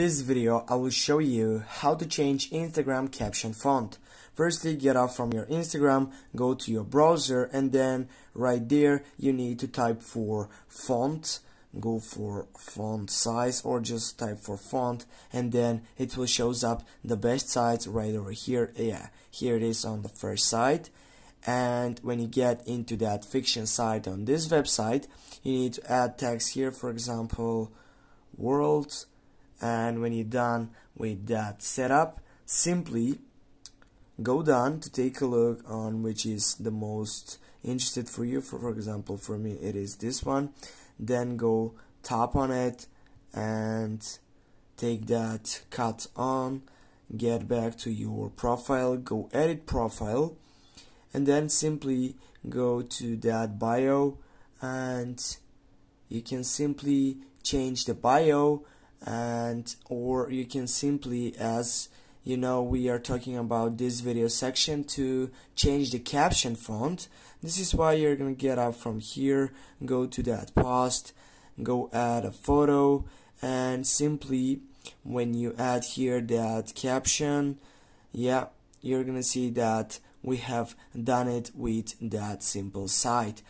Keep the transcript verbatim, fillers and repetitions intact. In this video, I will show you how to change Instagram caption font. Firstly, get up from your Instagram, go to your browser, and then right there you need to type for font. Go for font size or just type for font, and then it will shows up the best size right over here. Yeah, here it is on the first side. And when you get into that fiction site on this website, you need to add text here, for example, world. And when you're done with that setup, simply go down to take a look on which is the most interested for you. For, for example, for me it is this one. Then go tap on it and take that cut on. Get back to your profile, go edit profile, and then simply go to that bio, and you can simply change the bio. And or you can simply, as you know, we are talking about this video section, to change the caption font. This is why you're gonna get up from here, go to that post, go add a photo, and simply when you add here that caption, yeah, you're gonna see that we have done it with that simple site.